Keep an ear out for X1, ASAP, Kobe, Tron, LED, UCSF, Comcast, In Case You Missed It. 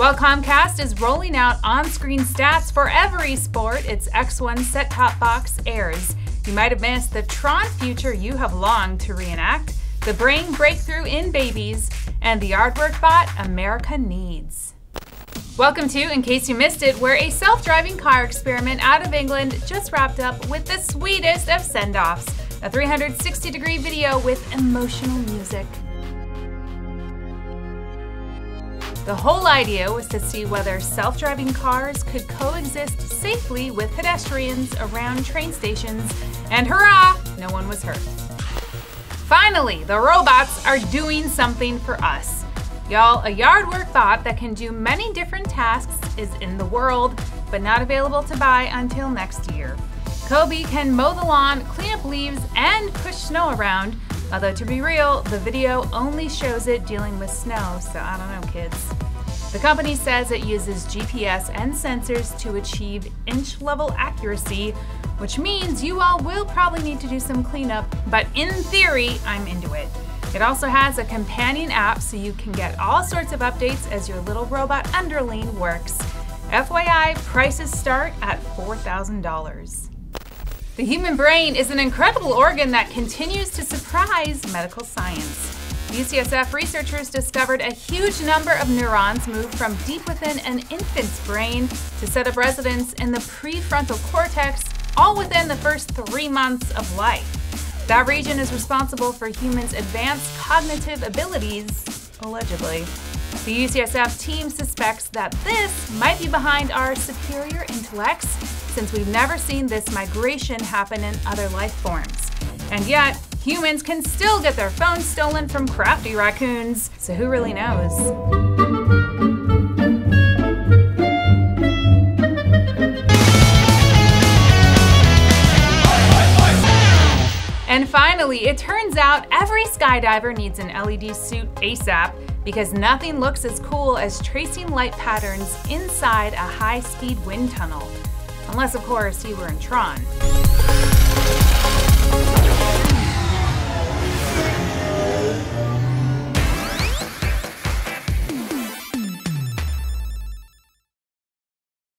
While Comcast is rolling out on-screen stats for every sport its X1 set-top box airs, you might have missed the Tron future you have longed to reenact, the brain breakthrough in babies, and the artwork bot America needs. Welcome to In Case You Missed It, where a self-driving car experiment out of England just wrapped up with the sweetest of send-offs, a 360-degree video with emotional music. The whole idea was to see whether self-driving cars could coexist safely with pedestrians around train stations, and hurrah, no one was hurt. Finally, the robots are doing something for us. Y'all, a yard work bot that can do many different tasks is in the world, but not available to buy until next year. Kobe can mow the lawn, clean up leaves, and push snow around. Although, to be real, the video only shows it dealing with snow, so I don't know, kids. The company says it uses GPS and sensors to achieve inch-level accuracy, which means you all will probably need to do some cleanup, but in theory, I'm into it. It also has a companion app so you can get all sorts of updates as your little robot underling works. FYI, prices start at $4,000. The human brain is an incredible organ that continues to surprise medical science. UCSF researchers discovered a huge number of neurons move from deep within an infant's brain to set up residence in the prefrontal cortex, all within the first 3 months of life. That region is responsible for humans' advanced cognitive abilities, allegedly. The UCSF team suspects that this might be behind our superior intellects, since we've never seen this migration happen in other life forms. And yet, humans can still get their phones stolen from crafty raccoons, so who really knows? And finally, it turns out every skydiver needs an LED suit ASAP, because nothing looks as cool as tracing light patterns inside a high-speed wind tunnel. Unless, of course, you were in Tron.